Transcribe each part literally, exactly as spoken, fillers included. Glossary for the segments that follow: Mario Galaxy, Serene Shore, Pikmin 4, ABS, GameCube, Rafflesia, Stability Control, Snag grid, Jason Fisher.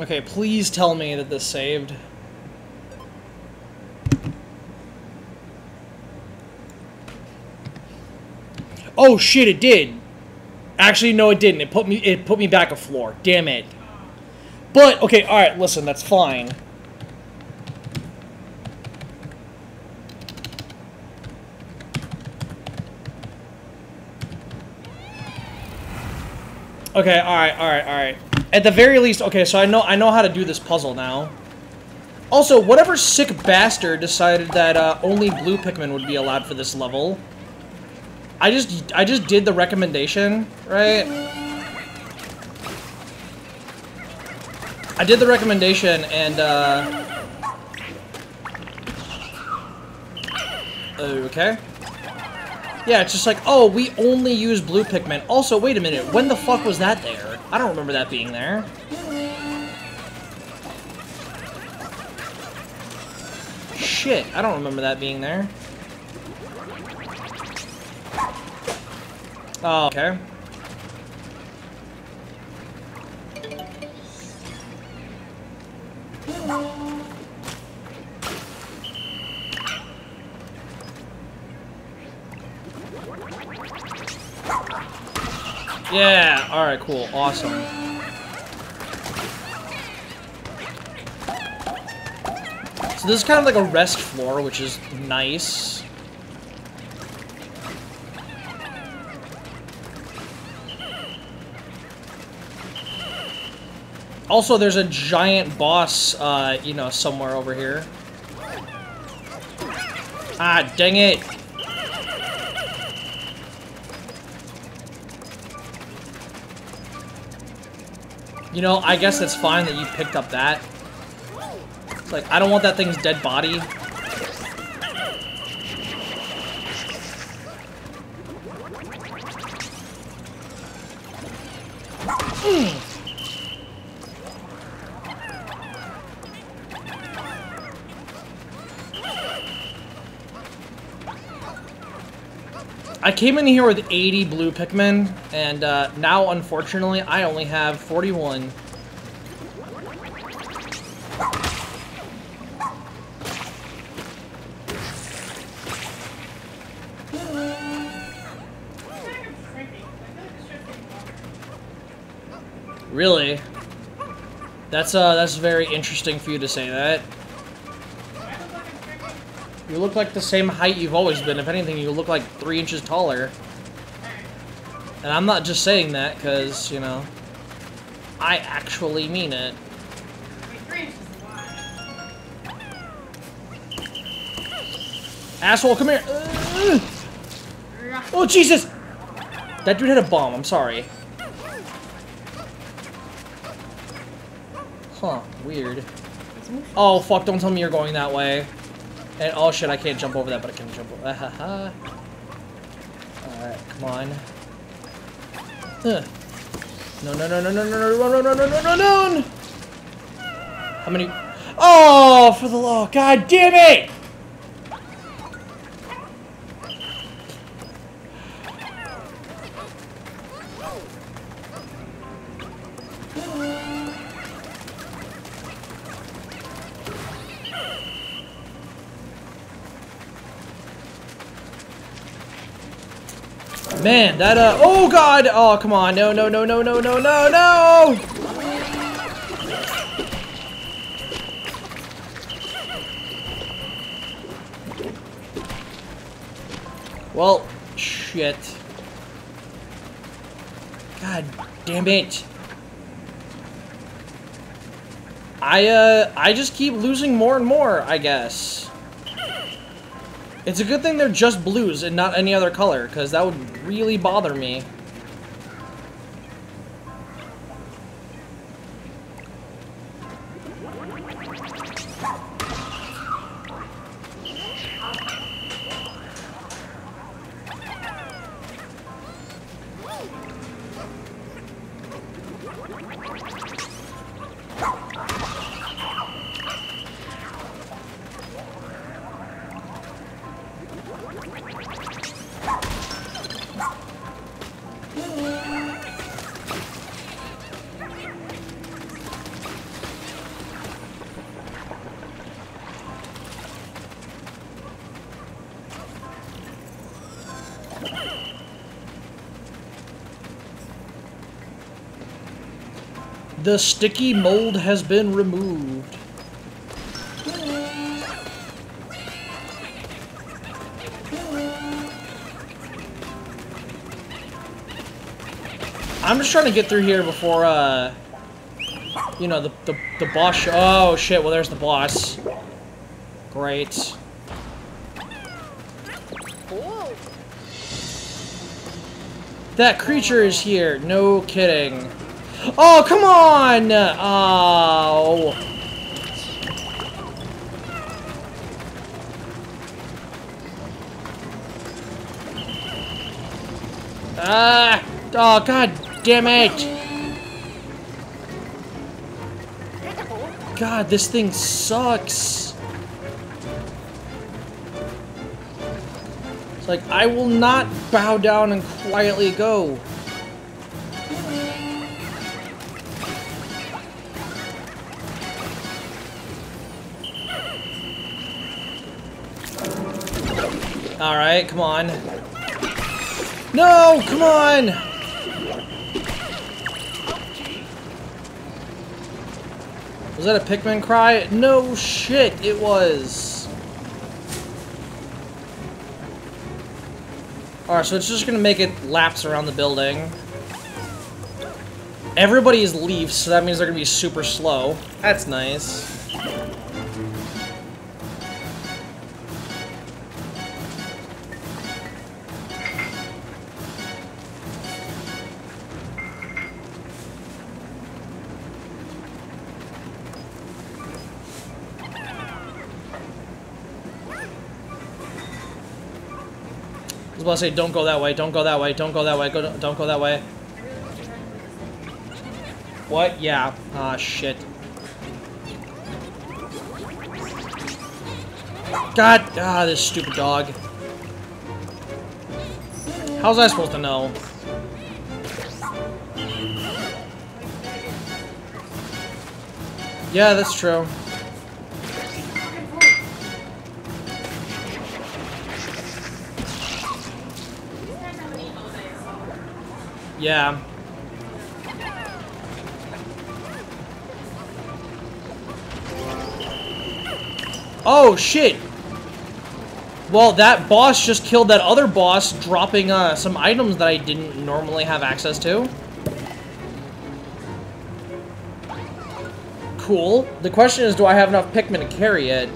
Okay, please tell me that this saved. Oh shit, it did. Actually, no, it didn't. It put me it put me back a floor. Damn it. But okay, all right, listen, that's fine. Okay, all right, all right, all right. At the very least, okay, so I know I know how to do this puzzle now. Also, whatever sick bastard decided that uh, only blue Pikmin would be allowed for this level. I just, I just did the recommendation, right? I did the recommendation and, uh... okay. Yeah, it's just like, oh, we only use blue Pikmin. Also, wait a minute, when the fuck was that there? I don't remember that being there. Shit, I don't remember that being there. Oh, okay. Yeah, alright, cool, awesome. So this is kind of like a rest floor, which is nice. Also, there's a giant boss, uh, you know, somewhere over here. Ah, dang it! You know, I guess it's fine that you picked up that. It's like, I don't want that thing's dead body. Mm. I came in here with eighty blue Pikmin, and uh, now, unfortunately, I only have forty-one. Really? That's uh, that's very interesting for you to say that. You look like the same height you've always been. If anything, you look like three inches taller. And I'm not just saying that because, you know, I actually mean it. Asshole, come here! Ugh. Oh, Jesus! That dude had a bomb, I'm sorry. Huh, weird. Oh, fuck, don't tell me you're going that way. And oh shit, I can't jump over that, but I can jump over. Ahaha. Alright, come on. Ugh. No, no, no, no, no, no, no, no, no, no, no, no, no! How many? Oh, for the law! God damn it! Man, that, uh, oh god! Oh, come on, no, no, no, no, no, no, no, no! Well, shit. God damn it. I, uh, I just keep losing more and more, I guess. It's a good thing they're just blues and not any other color, because that would really bother me. The sticky mold has been removed. I'm just trying to get through here before, uh, you know, the, the, the boss. Oh, shit. Well, there's the boss. Great. That creature is here. No kidding. Oh, come on! Oh. Ah! Oh, god damn it! God, this thing sucks. It's like, I will not bow down and quietly go. All right, come on. No, come on. Was that a Pikmin cry? No shit, it was. All right, so it's just gonna make it laps around the building. Everybody is leaves, so that means they're gonna be super slow. That's nice. I was about to say, don't go that way, don't go that way, don't go that way, go, don't go that way. What? Yeah. Ah, shit. God, ah, this stupid dog. How was I supposed to know? Yeah, that's true. Yeah. Oh, shit! Well, that boss just killed that other boss, dropping uh, some items that I didn't normally have access to. Cool. The question is, do I have enough Pikmin to carry it?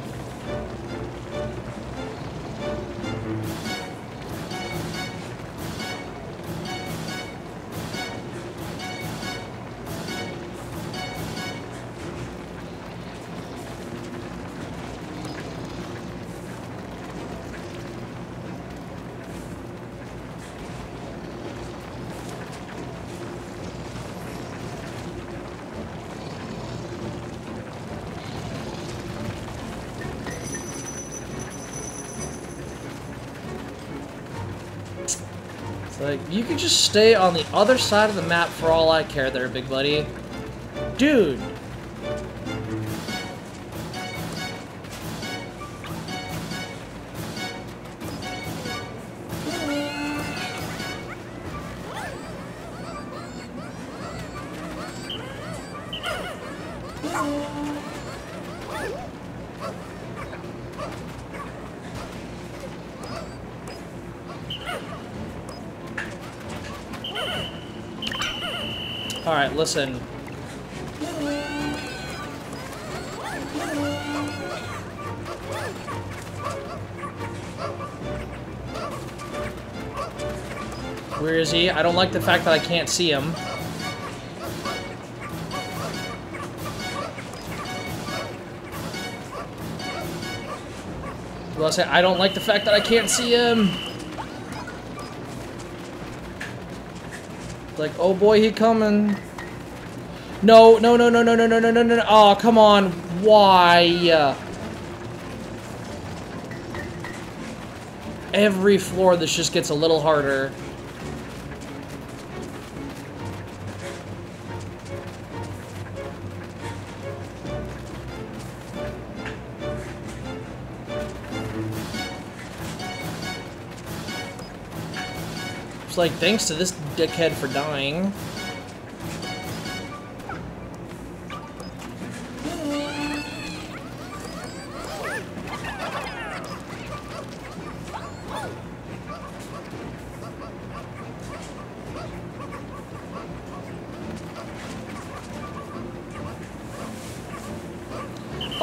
Like, you could just stay on the other side of the map for all I care there, big buddy. Dude! Alright, listen. Where is he? I don't like the fact that I can't see him. Well, I say I don't like the fact that I can't see him. Like, oh boy, he coming. No, no, no, no, no, no, no, no, no, no. Oh, come on. Why? Every floor, this just gets a little harder. It's like, thanks to this dickhead for dying.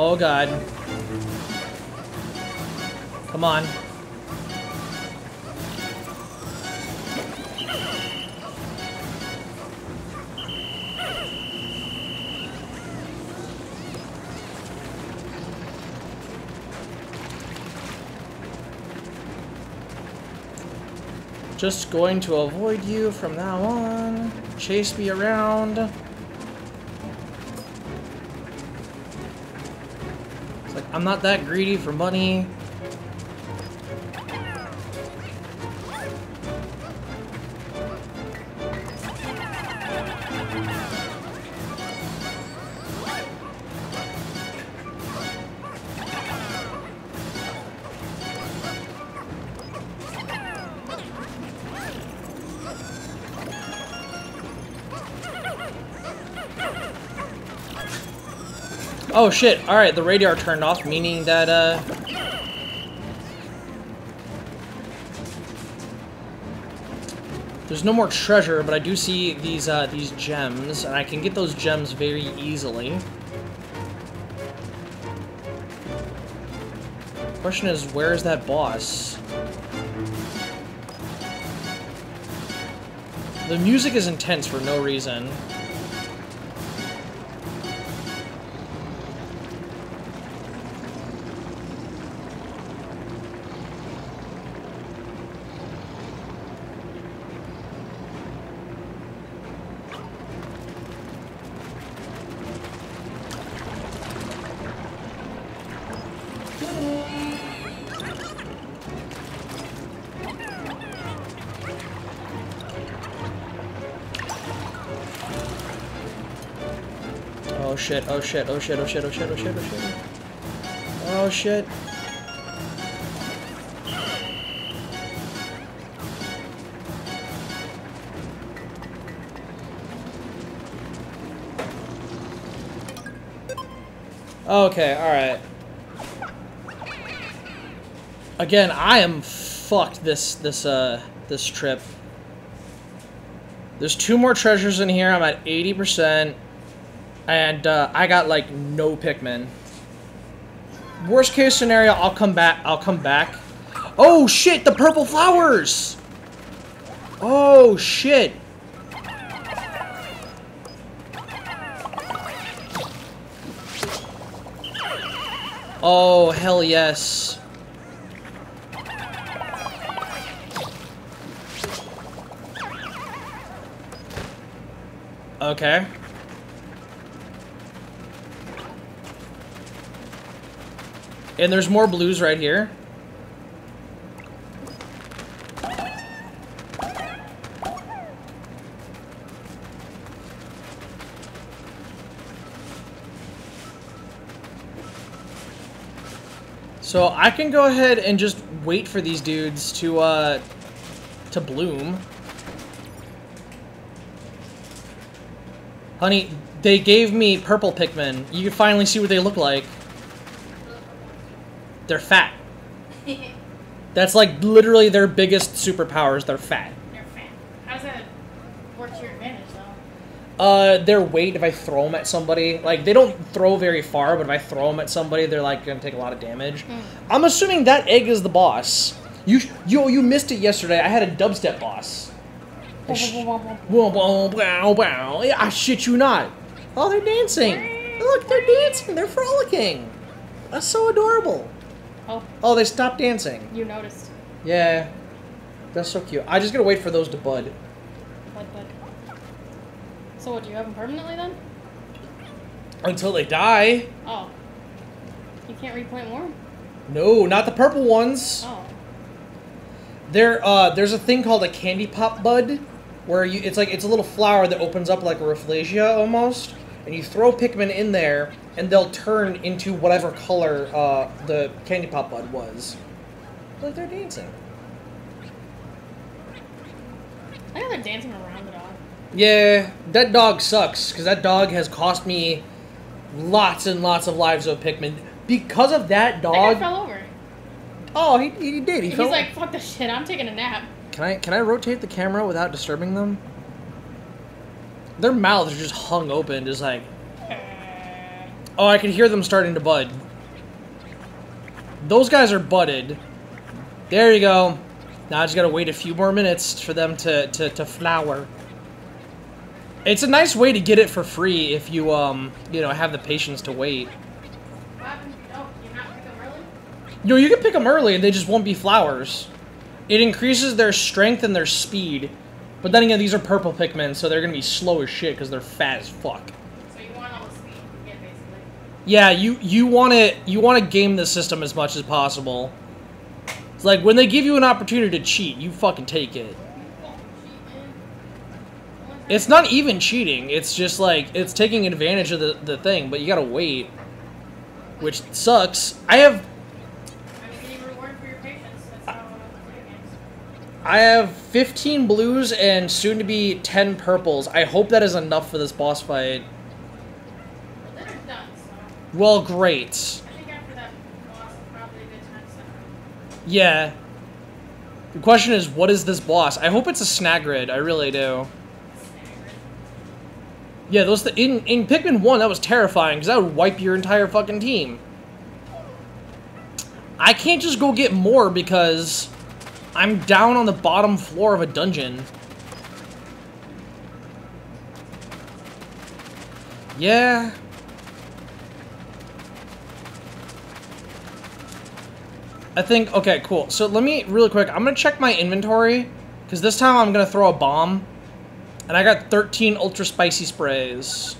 Oh god. Come on. Just going to avoid you from now on. Chase me around. I'm not that greedy for money. Oh shit, alright, the radar turned off, meaning that, uh... there's no more treasure, but I do see these, uh, these gems, and I can get those gems very easily. Question is, where is that boss? The music is intense for no reason. Oh shit, oh shit, oh shit, oh shit, oh shit, oh shit, oh shit, oh shit. Okay, alright. Again, I am fucked this, this, uh, this trip. There's two more treasures in here, I'm at eighty percent. And uh, I got like no Pikmin. Worst case scenario, I'll come back. I'll come back. Oh shit! The purple flowers. Oh shit. Oh hell yes. Okay. And there's more blues right here. So I can go ahead and just wait for these dudes to, uh, to bloom. Honey, they gave me purple Pikmin. You can finally see what they look like. They're fat. That's like literally their biggest superpowers. They're fat. They're fat. How's that work to your advantage, though? Uh, their weight. If I throw them at somebody, like they don't throw very far, but if I throw them at somebody, they're like gonna take a lot of damage. Mm. I'm assuming that egg is the boss. You, you, you missed it yesterday. I had a dubstep boss. I shit you not. Oh, they're dancing. Look, they're dancing. They're frolicking. That's so adorable. Oh. Oh, they stopped dancing. You noticed. Yeah. That's so cute. I just gotta wait for those to bud. Bud, bud. So what, do you have them permanently then? Until they die. Oh. You can't repoint more? No, not the purple ones. Oh. There, uh, there's a thing called a candy pop bud, where you, it's like, it's a little flower that opens up like a Rafflesia almost, and you throw Pikmin in there, and they'll turn into whatever color, uh, the candy pop bud was. Like they're dancing. I think they're dancing around the dog. Yeah, that dog sucks, because that dog has cost me lots and lots of lives of Pikmin. Because of that dog... That guy fell over. Oh, he, he did. He He's fell like, fuck this shit, I'm taking a nap. Can I can I rotate the camera without disturbing them? Their mouths are just hung open, just like... Oh, I can hear them starting to bud. Those guys are budded. There you go. Now I just gotta wait a few more minutes for them to, to, to flower. It's a nice way to get it for free if you, um, you know, have the patience to wait. What happens if you don't? You not pick them early? No, you can pick them early and they just won't be flowers. It increases their strength and their speed. But then again, these are purple Pikmin, so they're gonna be slow as shit because they're fat as fuck. So you want all the speed you can get, basically? Yeah, you, you want to you want to game the system as much as possible. It's like, when they give you an opportunity to cheat, you fucking take it. It's not even cheating, it's just like, it's taking advantage of the, the thing, but you gotta wait. Which sucks. I have... I'm getting reward for your patience, that's how I want to play games. I have fifteen blues and soon to be ten purples. I hope that is enough for this boss fight. Well, then I'm done, so... Well, great. I think after that boss, probably a good time to separate. Yeah. The question is, what is this boss? I hope it's a snag grid, I really do. Yeah, those th in in Pikmin one that was terrifying because that would wipe your entire fucking team. I can't just go get more because I'm down on the bottom floor of a dungeon. Yeah. I think okay, cool. So let me really quick. I'm gonna check my inventory because this time I'm gonna throw a bomb. And I got thirteen ultra spicy sprays.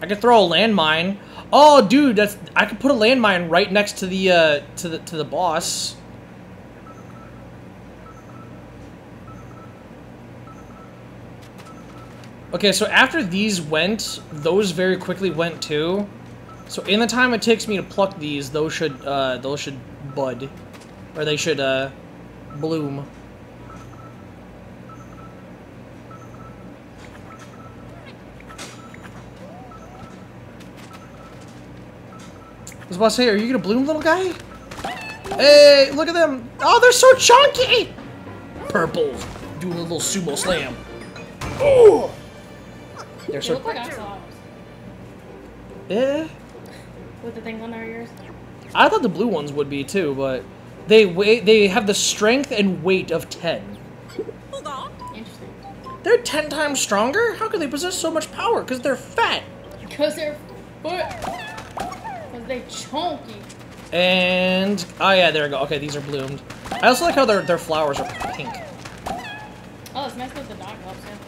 I could throw a landmine. Oh, dude, that's I could put a landmine right next to the uh, to the to the boss. Okay, so after these went, those very quickly went too. So in the time it takes me to pluck these, those should uh, those should bud, or they should uh, bloom. I was about to say, are you gonna bloom, little guy? Hey, look at them! Oh, they're so chunky! Purple, doing a little sumo slam. Oh, they're so. They look like axolotls. Yeah. With the things on their ears. I thought the blue ones would be too, but they weigh, they have the strength and weight of ten. Hold on. Interesting. They're ten times stronger. How can they possess so much power? Because they're fat. Because they're. But they chunky. And oh yeah, there we go. Okay, these are bloomed. I also like how their their flowers are pink. Oh, it's nice that the dog helps him.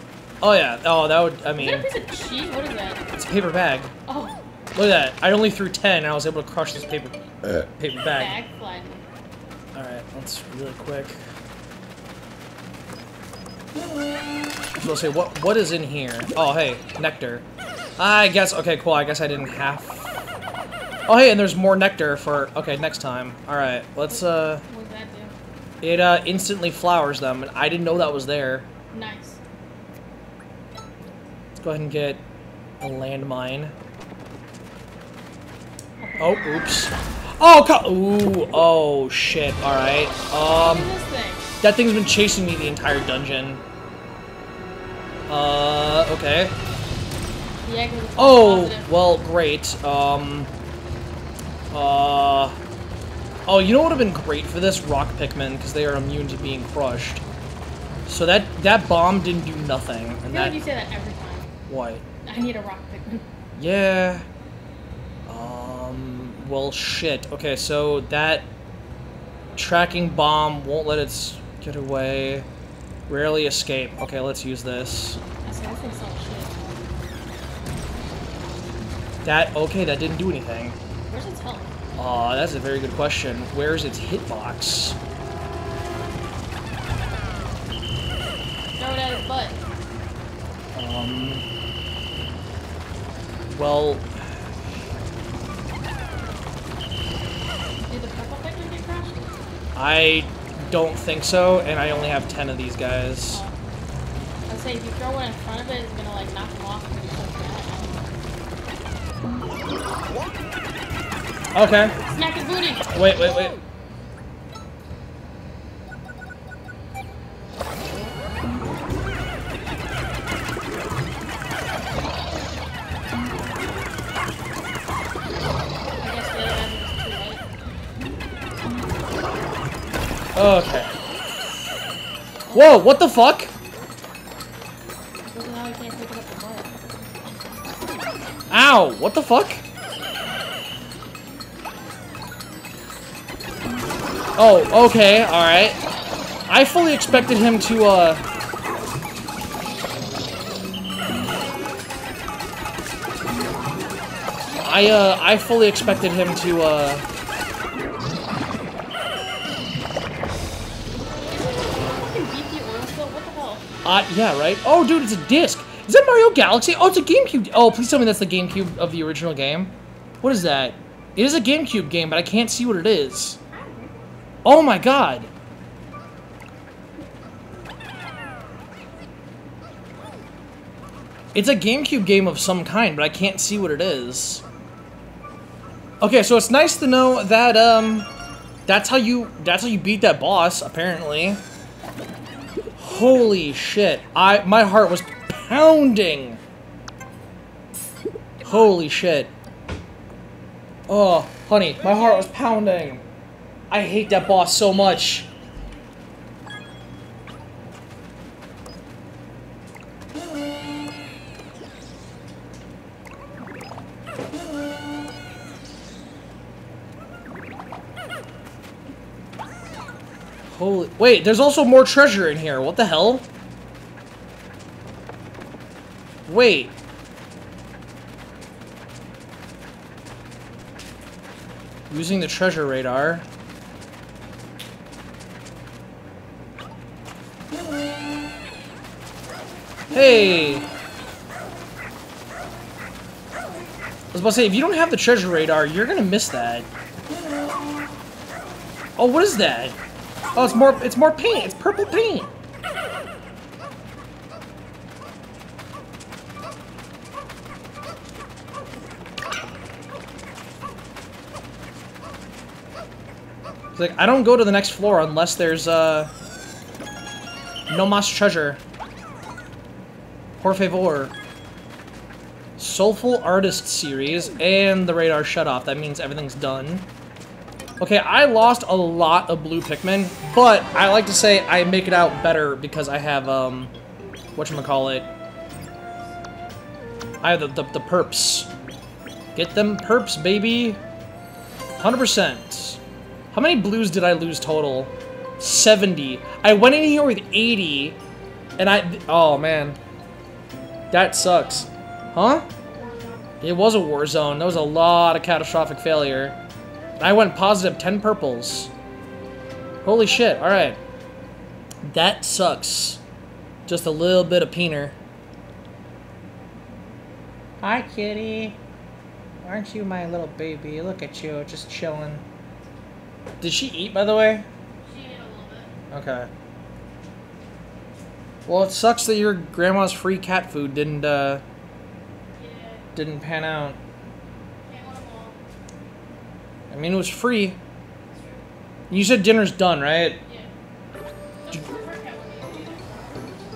Oh yeah. Oh, that would. I mean. Is that a piece of cheese? What is that? It's a paper bag. Oh. Look at that. I only threw ten, and I was able to crush this paper uh, paper bag. Bag flying. All right, let's really quick. Let's see what what is in here. Oh hey, nectar. I guess. Okay, cool. I guess I didn't have. Oh hey, and there's more nectar for okay next time. All right, let's uh. What does that do? It uh instantly flowers them, and I didn't know that was there. Nice. Let's go ahead and get a landmine. Oh, oops. Oh, co ooh, oh shit. All right. Um. Look at this thing. That thing's been chasing me the entire dungeon. Uh, okay. The egg was oh, positive. Well, great. Um. Uh, oh, you know what would have been great for this? Rock Pikmin, because they are immune to being crushed. So that that bomb didn't do nothing. And I feel that, like you say that every time. What? I need a rock Pikmin. Yeah. Um, well, shit. Okay, so that tracking bomb won't let it get away. Rarely escape. Okay, let's use this. so I fixed all shit. That, okay, that didn't do anything. Where's its health? Aw, uh, that's a very good question. Where's its hitbox? Throw it at its butt. Um... Well... Did the purple Pikmin get crashed? I don't think so, and I only have ten of these guys. Oh. I was saying, if you throw one in front of it, it's gonna, like, knock them off and be so bad. Okay. Snack his booty! Wait, wait, wait. Okay. Whoa, what the fuck? Ow, what the fuck? Oh, okay, alright. I fully expected him to, uh... I, uh, I fully expected him to, uh... Uh, yeah, right? Oh, dude, it's a disc! Is that Mario Galaxy? Oh, it's a GameCube! Oh, please tell me that's the GameCube of the original game. What is that? It is a GameCube game, but I can't see what it is. Oh my god! It's a GameCube game of some kind, but I can't see what it is. Okay, so it's nice to know that, um... That's how you- that's how you beat that boss, apparently. Holy shit, I- my heart was pounding! Holy shit. Oh, honey, my heart was pounding. I hate that boss so much. Holy- wait, there's also more treasure in here, what the hell? Wait. Using the treasure radar. Hey! I was about to say, if you don't have the treasure radar, you're gonna miss that. Oh, what is that? Oh, it's more, it's more paint. It's purple paint. It's like, I don't go to the next floor unless there's, uh, no mas treasure. Por favor. Soulful Artist Series and the radar shut off. That means everything's done. Okay, I lost a lot of blue Pikmin, but I like to say I make it out better because I have, um, whatchamacallit. I have the, the, the perps. Get them perps, baby. one hundred percent. How many blues did I lose total? seventy. I went in here with eighty, and I... Oh, man. That sucks. Huh? It was a war zone. That was a lot of catastrophic failure. I went positive ten purples. Holy shit, alright. That sucks. Just a little bit of peener. Hi, kitty. Aren't you my little baby? Look at you, just chilling. Did she eat, by the way? She ate a little bit. Okay. Well, it sucks that your grandma's free cat food didn't, uh... Yeah. Didn't pan out. I mean, it was free. You said dinner's done, right? Yeah. You...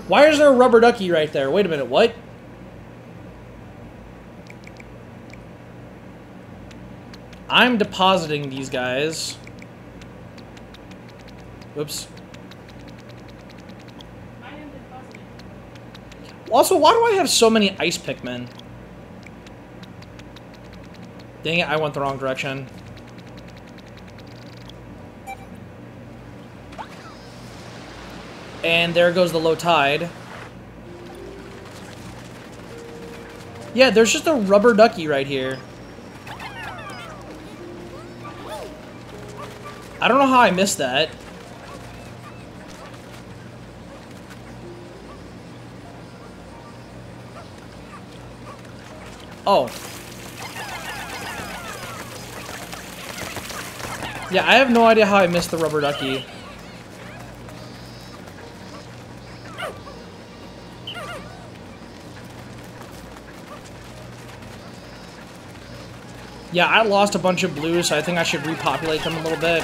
Why is there a rubber ducky right there? Wait a minute, what? I'm depositing these guys. Whoops. I am depositing. Also, why do I have so many ice Pikmin? Dang it, I went the wrong direction. And there goes the low tide. Yeah, there's just a rubber ducky right here. I don't know how I missed that. Oh. Yeah, I have no idea how I missed the rubber ducky. Yeah, I lost a bunch of blues, so I think I should repopulate them a little bit.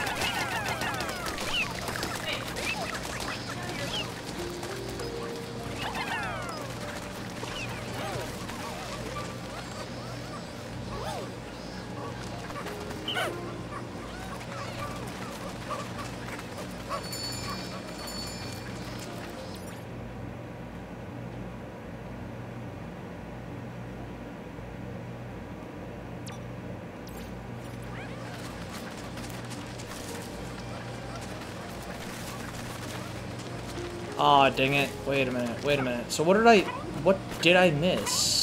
Aw, oh, dang it. Wait a minute, wait a minute. So what did I, what did I miss?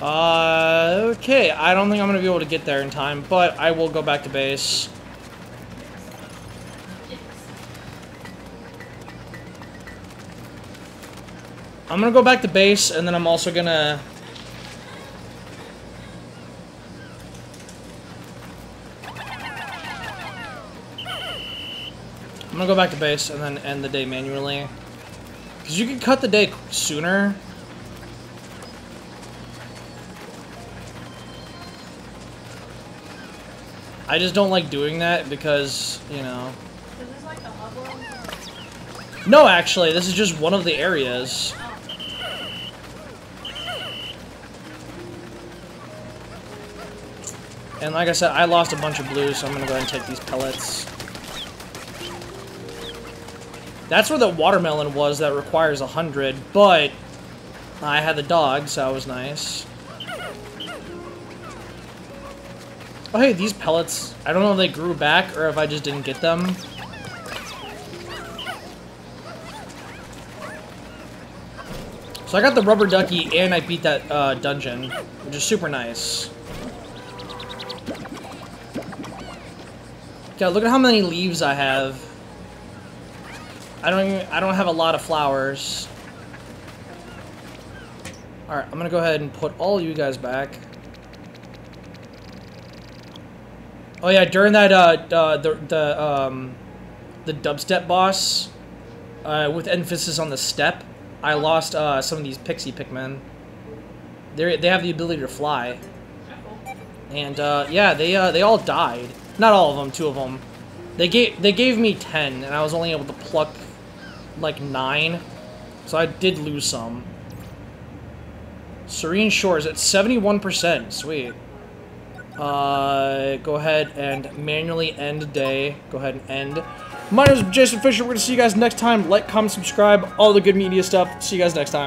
Uh, okay, I don't think I'm gonna be able to get there in time, but I will go back to base. I'm gonna go back to base, and then I'm also gonna... I'm gonna go back to base and then end the day manually. Because you can cut the day sooner. I just don't like doing that because, you know... Is this like the hub one? No, actually, this is just one of the areas. And like I said, I lost a bunch of blues, so I'm gonna go ahead and take these pellets. That's where the watermelon was that requires a hundred, but I had the dog, so that was nice. Oh, hey, these pellets, I don't know if they grew back or if I just didn't get them. So I got the rubber ducky and I beat that uh, dungeon, which is super nice. Yeah, look at how many leaves I have. I don't even, I don't have a lot of flowers. All right, I'm gonna go ahead and put all you guys back. Oh yeah, during that, uh, uh, the, the, um, the dubstep boss, uh, with emphasis on the step, I lost, uh, some of these pixie Pikmin. They they have the ability to fly. And, uh, yeah, they, uh, they all died. Not all of them, two of them. They gave, they gave me ten, and I was only able to pluck, like, nine. So I did lose some. Serene Shore is at seventy-one percent. Sweet. Uh, go ahead and manually end day. Go ahead and end. My name is Jason Fisher. We're going to see you guys next time. Like, comment, subscribe, all the good media stuff. See you guys next time.